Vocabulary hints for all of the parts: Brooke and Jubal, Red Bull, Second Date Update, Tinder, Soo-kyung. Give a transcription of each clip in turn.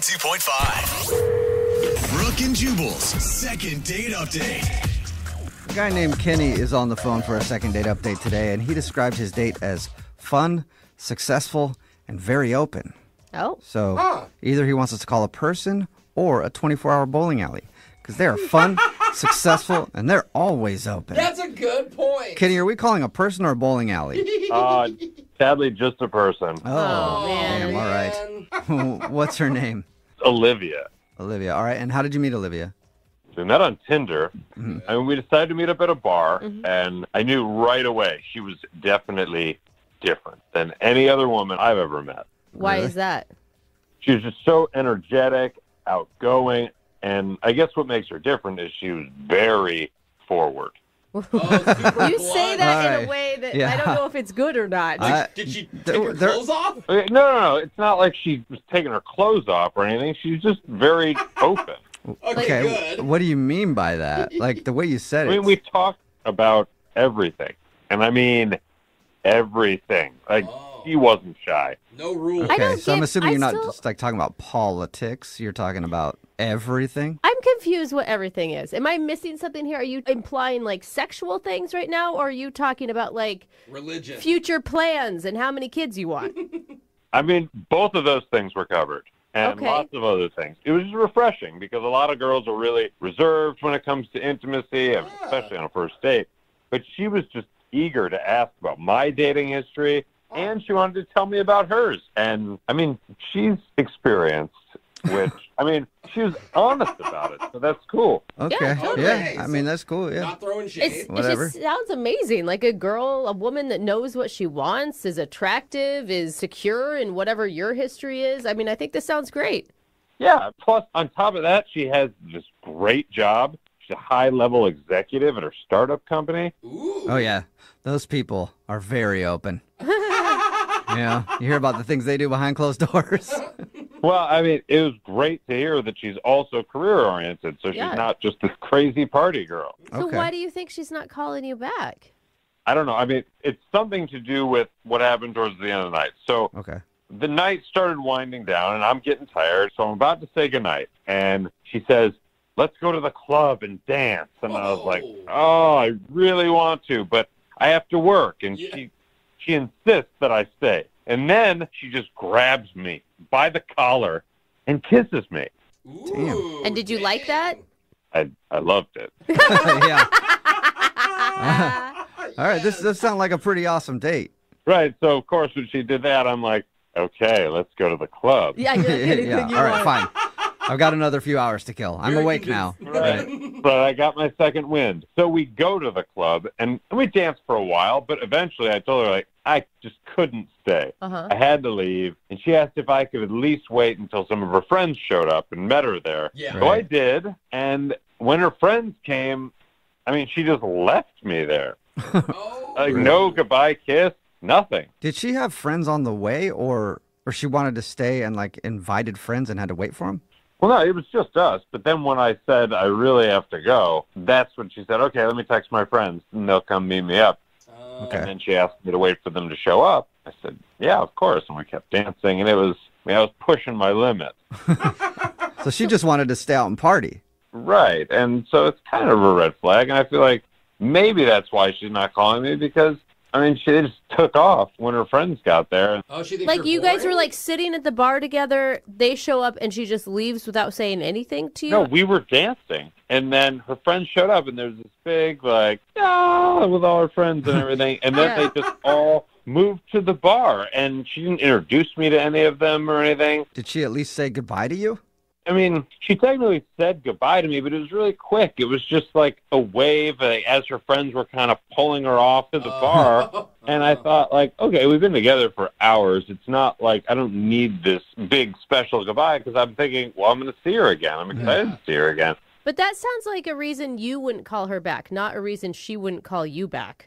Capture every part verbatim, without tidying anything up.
ninety-two point five. Brooke and Jubal's Second Date Update. A guy named Kenny is on the phone for a second date update today, and he described his date as fun, successful, and very open. Oh. So huh. either he wants us to call a person or a twenty-four hour bowling alley, because they are fun, successful, and they're always open. That's a good point. Kenny, are we calling a person or a bowling alley? Uh, sadly, just a person. Oh, oh man. Damn, all right. What's her name? Olivia. Olivia, all right. And how did you meet Olivia? We met on Tinder, mm-hmm. and we decided to meet up at a bar, mm-hmm. and I knew right away she was definitely different than any other woman I've ever met. Why really? Is that? She was just so energetic, outgoing, and I guess what makes her different is she was very forward. Oh, you say that right. in a way that yeah. I don't know if it's good or not. Uh, did, did she take there, her clothes there, off? No, no, no. It's not like she was taking her clothes off or anything. She's just very open. Okay, good. What do you mean by that? Like the way you said it. I mean, we talked about everything, and I mean everything. Like. Oh. He wasn't shy. No rules. Okay, so get, I'm assuming I you're not still... just like talking about politics. You're talking about everything. I'm confused what everything is. Am I missing something here? Are you implying like sexual things right now, or are you talking about like religion, future plans, and how many kids you want? I mean, both of those things were covered, and okay. lots of other things. It was just refreshing because a lot of girls are really reserved when it comes to intimacy, yeah. especially on a first date. But she was just eager to ask about my dating history. And she wanted to tell me about hers. And, I mean, she's experienced, which, I mean, she was honest about it. So that's cool. Okay. Yeah, totally. yeah. I mean, that's cool. Yeah. Not throwing shade. It's, Whatever. It just sounds amazing. Like a girl, a woman that knows what she wants, is attractive, is secure in whatever your history is. I mean, I think this sounds great. Yeah. Plus, on top of that, she has this great job. She's a high-level executive at her startup company. Ooh. Oh, yeah. Those people are very open. Yeah, you hear about the things they do behind closed doors. Well, I mean, it was great to hear that she's also career-oriented, so yeah. she's not just this crazy party girl. So okay. why do you think she's not calling you back? I don't know. I mean, it's something to do with what happened towards the end of the night. So okay. the night started winding down, and I'm getting tired, so I'm about to say goodnight. And she says, let's go to the club and dance. And oh. I was like, oh, I really want to, but I have to work. And yeah. she... She insists that I stay. And then she just grabs me by the collar and kisses me. Damn. And did you like that? I I loved it. yeah. Uh, all right, this does sound like a pretty awesome date. Right, so of course when she did that, I'm like, okay, let's go to the club. Yeah, you're like anything yeah. you all right, want. Fine. I've got another few hours to kill. I'm You're awake now. Right. But I got my second wind. So we go to the club, and we danced for a while, but eventually I told her, like, I just couldn't stay. Uh-huh. I had to leave, and she asked if I could at least wait until some of her friends showed up and met her there. Yeah. Right. So I did, and when her friends came, I mean, she just left me there. Oh, like, really? No goodbye kiss, nothing. Did she have friends on the way, or, or she wanted to stay and, like, invited friends and had to wait for them? Well, no, it was just us. But then when I said, I really have to go, that's when she said, okay, let me text my friends, and they'll come meet me up. Uh, okay. And then she asked me to wait for them to show up. I said, yeah, of course. And we kept dancing, and it was, I mean, I was pushing my limit. So she just wanted to stay out and party. Right. And so it's kind of a red flag, and I feel like maybe that's why she's not calling me, because... I mean, she just took off when her friends got there. Oh, she like, you boring? Guys were, like, sitting at the bar together. They show up, and she just leaves without saying anything to you? No, we were dancing. And then her friends showed up, and there was this big, like, oh, with all her friends and everything. And then yeah. they just all moved to the bar, and she didn't introduce me to any of them or anything. Did she at least say goodbye to you? I mean, she technically said goodbye to me, but it was really quick. It was just like a wave uh, as her friends were kind of pulling her off to the oh. bar. And I thought, like, okay, we've been together for hours. It's not like I don't need this big special goodbye, because I'm thinking, well, I'm going to see her again. I'm excited yeah. to see her again. But that sounds like a reason you wouldn't call her back, not a reason she wouldn't call you back.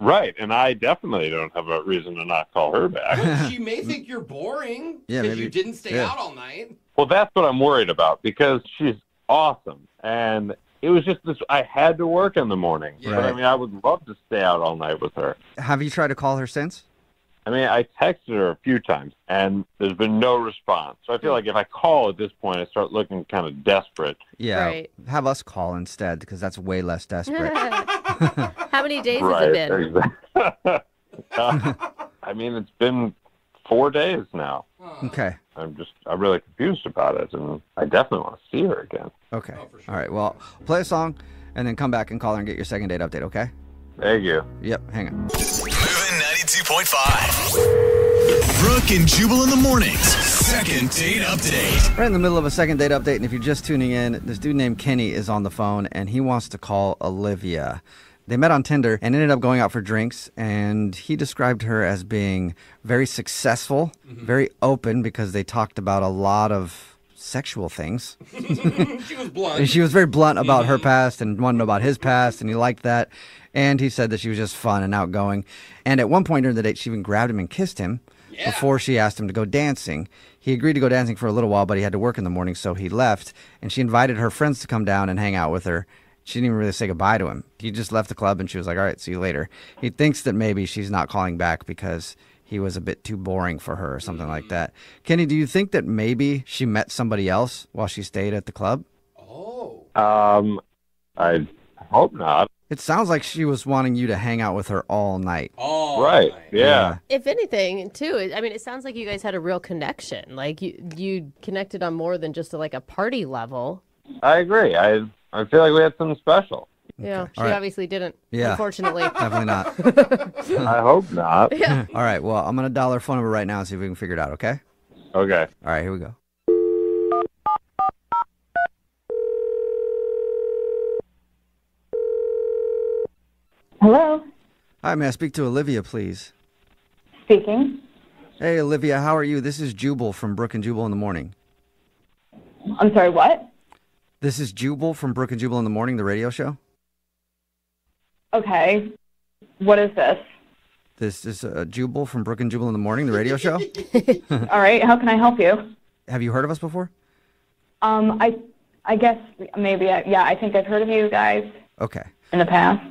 Right, and I definitely don't have a reason to not call her back. Well, she may think you're boring because yeah, you didn't stay yeah. out all night. Well, that's what I'm worried about, because she's awesome. And it was just this, I had to work in the morning. Yeah. But, I mean, I would love to stay out all night with her. Have you tried to call her since? I mean, I texted her a few times, and there's been no response. So I feel like if I call at this point, I start looking kind of desperate. Yeah, right. Have us call instead, because that's way less desperate. How many days right, has it been? Exactly. uh, I mean, it's been four days now. Okay. I'm just, I'm really confused about it, and I definitely want to see her again. Okay. Oh, for sure. All right, well, play a song, and then come back and call her and get your second date update, okay? Thank you. Yep, hang on. two point five Brooke and Jubal in the mornings. Second date update. Right in the middle of a second date update, and if you're just tuning in, this dude named Kenny is on the phone, and he wants to call Olivia. They met on Tinder and ended up going out for drinks, and he described her as being very successful, mm-hmm. very open, because they talked about a lot of sexual things. She was blunt. And she was very blunt about mm-hmm. her past and wanted to know about his past, and he liked that. And he said that she was just fun and outgoing. And at one point during the date, she even grabbed him and kissed him yeah. before she asked him to go dancing. He agreed to go dancing for a little while, but he had to work in the morning, so he left. And she invited her friends to come down and hang out with her. She didn't even really say goodbye to him. He just left the club, and she was like, all right, see you later. He thinks that maybe she's not calling back because he was a bit too boring for her or something mm-hmm. like that. Kenny, do you think that maybe she met somebody else while she stayed at the club? Oh. Um, I hope not. It sounds like she was wanting you to hang out with her all night. All right. Night. Yeah. If anything, too, I mean, it sounds like you guys had a real connection. Like, you you connected on more than just, a, like, a party level. I agree. I I feel like we had something special. Yeah. Okay. She right. obviously didn't, yeah. unfortunately. Definitely not. I hope not. Yeah. All right. Well, I'm going to dial her phone number right now and see if we can figure it out, okay? Okay. All right. Here we go. Hello. Hi, may I speak to Olivia, please? Speaking. Hey, Olivia, how are you? This is Jubal from Brooke and Jubal in the Morning. I'm sorry, what? This is Jubal from Brooke and Jubal in the Morning, the radio show. Okay. What is this? This is uh, Jubal from Brooke and Jubal in the Morning, the radio show. All right, how can I help you? Have you heard of us before? Um, I, I guess maybe, I, yeah, I think I've heard of you guys. Okay. In the past.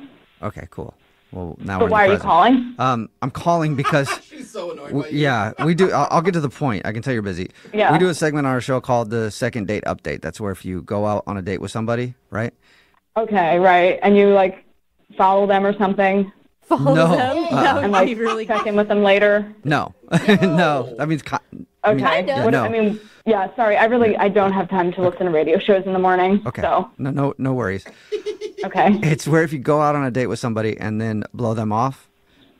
Okay, cool. Well, now but we're why are you calling? Um, I'm calling because... She's so annoyed by you. Yeah, we do... I'll, I'll get to the point. I can tell you're busy. Yeah. We do a segment on our show called the Second Date Update. That's where if you go out on a date with somebody, right? Okay, right. And you, like, follow them or something? Follow no. them? Uh, no. And, like, really check in with them later? No. No. no. That means... Con- okay. I mean, yeah, what, no. I mean, yeah, sorry. I really... I don't have time to listen to radio shows in the morning. Okay. So. No, no, no worries. Okay. It's where if you go out on a date with somebody and then blow them off,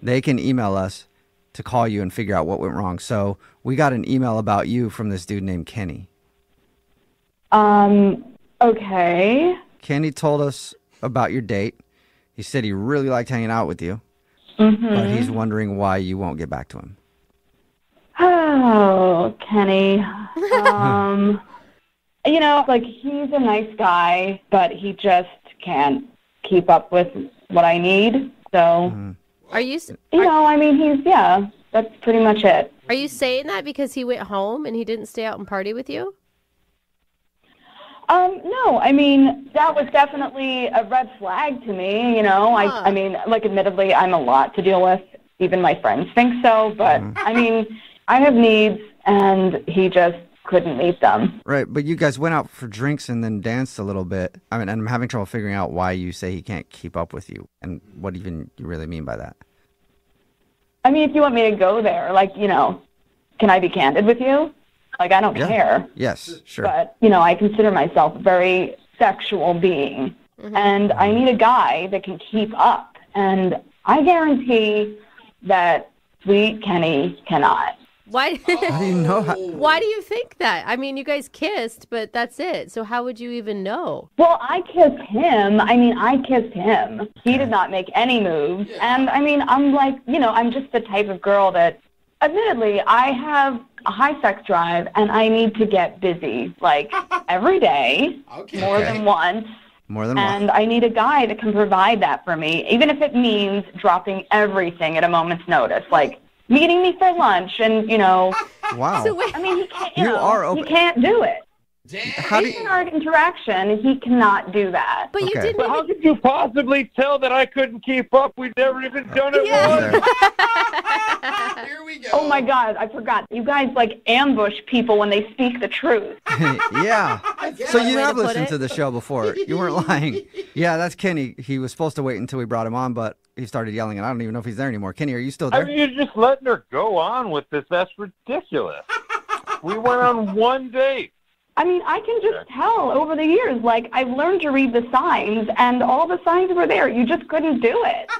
they can email us to call you and figure out what went wrong. So we got an email about you from this dude named Kenny. Um, okay. Kenny told us about your date. He said he really liked hanging out with you, mm-hmm. but he's wondering why you won't get back to him. Oh, Kenny. Um, you know, like, he's a nice guy, but he just... can't keep up with what I need, so are you you know are, I mean he's yeah that's pretty much it. Are you saying that because he went home and he didn't stay out and party with you? Um no, I mean that was definitely a red flag to me, you know. huh. I I mean, like, admittedly, I'm a lot to deal with, even my friends think so, but mm. I mean, I have needs and he just couldn't meet them. Right, but you guys went out for drinks and then danced a little bit. I mean, and I'm having trouble figuring out why you say he can't keep up with you and what even you really mean by that. I mean, if you want me to go there, like, you know, can I be candid with you? Like, I don't yeah. care. Yes, sure. But, you know, I consider myself a very sexual being, mm-hmm. and I need a guy that can keep up. And I guarantee that sweet Kenny cannot. Why? How do you know? How? Why do you think that? I mean, you guys kissed, but that's it. So how would you even know? Well, I kissed him. I mean, I kissed him. He did not make any moves. And I mean, I'm like, you know, I'm just the type of girl that, admittedly, I have a high sex drive, and I need to get busy, like, every day, okay. more than once. More than and one. I need a guy that can provide that for me, even if it means dropping everything at a moment's notice, like meeting me for lunch and, you know. Wow. So wait, I mean, he can't, you, you know, are open. He can't do it. How do you... In our interaction, he cannot do that. But okay. you didn't. But how could you possibly tell that I couldn't keep up? We've never even done it yeah. once. Here we go. Oh my God, I forgot. You guys like ambush people when they speak the truth. yeah. So you have listened to the show before. You weren't lying. Yeah, that's Kenny. He was supposed to wait until we brought him on, but he started yelling, and I don't even know if he's there anymore. Kenny, are you still there? I mean, you're just letting her go on with this. That's ridiculous. We went on one date. I mean, I can just tell over the years, like, I've learned to read the signs, and all the signs were there. You just couldn't do it.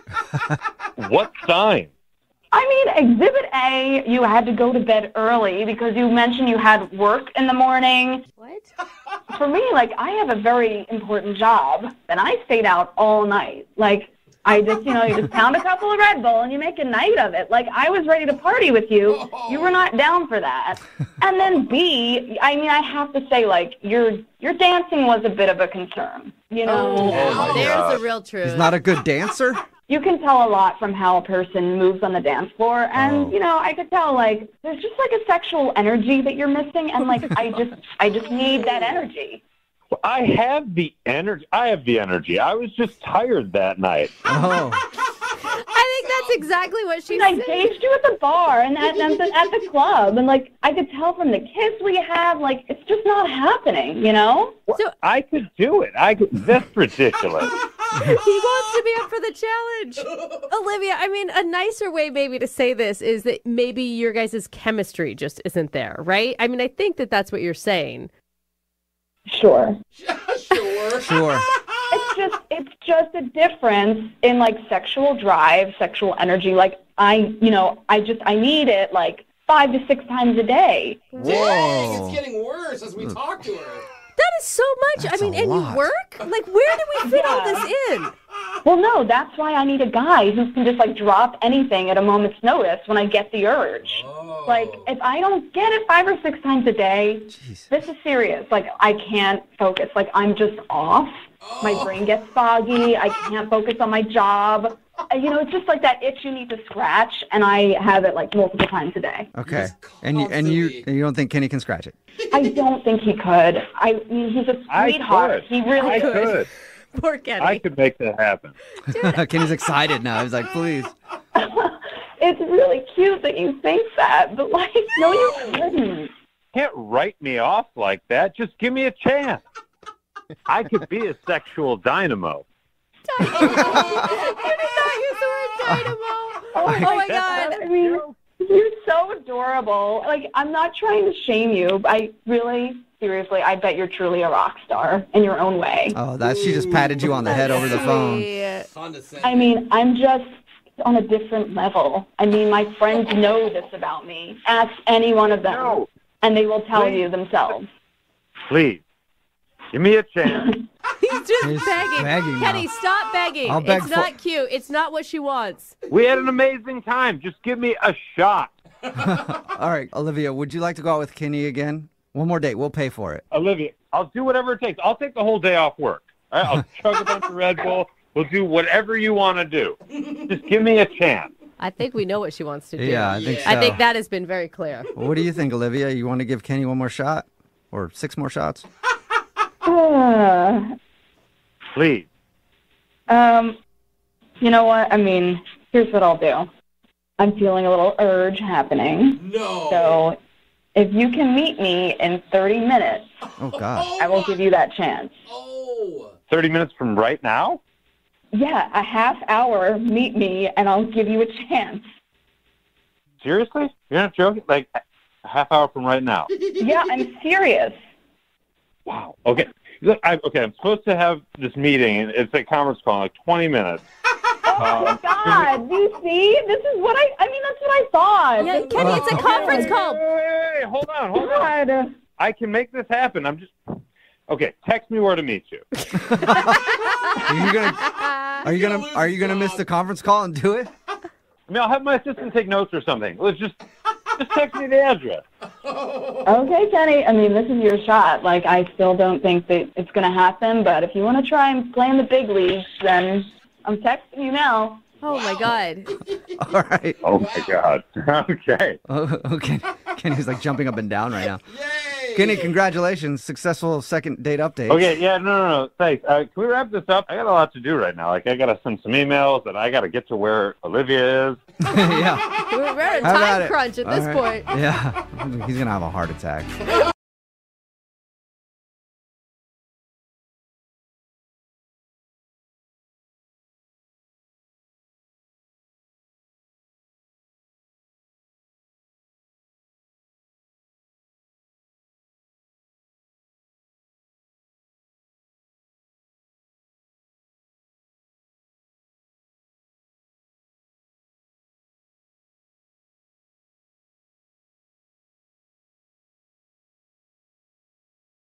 What sign? I mean, Exhibit A, you had to go to bed early because you mentioned you had work in the morning. What? For me, like, I have a very important job, and I stayed out all night. Like, I just, you know, you just pound a couple of Red Bull, and you make a night of it. Like, I was ready to party with you. You were not down for that. And then B, I mean, I have to say, like, your your dancing was a bit of a concern. You know, oh, wow. oh there's God. the real truth. He's not a good dancer. You can tell a lot from how a person moves on the dance floor, and oh. you know, I could tell like there's just like a sexual energy that you're missing, and like I just I just need that energy. Well, I have the energy. I have the energy. I was just tired that night. Oh. I think that's exactly what she said. I gauged you at the bar and at, and at the club, and like I could tell from the kiss we have, like it's just not happening, you know. So I could do it. I could, that's ridiculous. He wants to be up for the challenge, Olivia. I mean, a nicer way maybe to say this is that maybe your guys' chemistry just isn't there, right? I mean, I think that that's what you're saying. Sure. sure. Sure. It's just it's just a difference in like sexual drive, sexual energy. Like I, you know, I just I need it like five to six times a day. Whoa. Dang, it's getting worse as we talk to her. That is so much. That's I mean, and lot. you work? Like, where do we fit yeah. all this in? Well, no, that's why I need a guy who can just, like, drop anything at a moment's notice when I get the urge. Oh. Like, if I don't get it five or six times a day, Jeez. this is serious. Like, I can't focus. Like, I'm just off. Oh. My brain gets foggy. I can't focus on my job. You know, it's just like that itch you need to scratch, and I have it, like, multiple times a day. Okay. And you, and you you don't think Kenny can scratch it? I don't think he could. I mean, he's a sweetheart. He really I could. could. Poor Kenny. I could make that happen. Kenny's excited now. He's like, please. It's really cute that you think that, but, like, no, you couldn't. You can't write me off like that. Just give me a chance. I could be a sexual dynamo. Dynamo. You did not use the word dynamo. Oh, my, oh my God. I mean, you're so adorable. Like, I'm not trying to shame you. But I really, seriously, I bet you're truly a rock star in your own way. Oh, that's, she just patted you on the head over the phone. I mean, I'm just on a different level. I mean, my friends know this about me. Ask any one of them, no. and they will tell Please. you themselves. Please, give me a chance. He's just He's begging. begging Kenny, now. stop begging. Beg it's not cute. It's not what she wants. We had an amazing time. Just give me a shot. All right, Olivia, would you like to go out with Kenny again? One more date. We'll pay for it. Olivia, I'll do whatever it takes. I'll take the whole day off work. All right, I'll chug a bunch of Red Bull. We'll do whatever you want to do. Just give me a chance. I think we know what she wants to do. Yeah, I think yeah. so. I think that has been very clear. Well, what do you think, Olivia? You want to give Kenny one more shot? Or six more shots? Uh, Please. Um, you know what? I mean, here's what I'll do. I'm feeling a little urge happening. No. So if you can meet me in thirty minutes, oh, God. I will give you that chance. Oh. thirty minutes from right now? Yeah, a half hour, meet me, and I'll give you a chance. Seriously? You're not joking? Like, a half hour from right now? Yeah, I'm serious. Wow. Okay. Look, I, okay, I'm supposed to have this meeting, and it's a conference call in like twenty minutes. Oh, um, my God. Do you see? This is what I, I mean, that's what I thought. Yeah, Kenny, it's a conference okay, call. Wait, wait, wait, hold on, hold God. on. I can make this happen. I'm just, okay, text me where to meet you. Are you going to, are you going to, are you going to miss the conference call and do it? I mean, I'll have my assistant take notes or something. Let's just. Just text me the address. Okay, Kenny. I mean, this is your shot. Like, I still don't think that it's going to happen, but if you want to try and play in the big leagues, then I'm texting you now. Oh, wow. my God. All right. Oh, wow. my God. Okay. Oh, okay. Kenny's, like, jumping up and down right now. Yay. Kenny, congratulations. Successful second date update. Okay, yeah, no, no, no. Thanks. Uh, can we wrap this up? I got a lot to do right now. Like, I got to send some emails, and I got to get to where Olivia is. Yeah. We're at a time crunch at this point. Yeah. He's going to have a heart attack.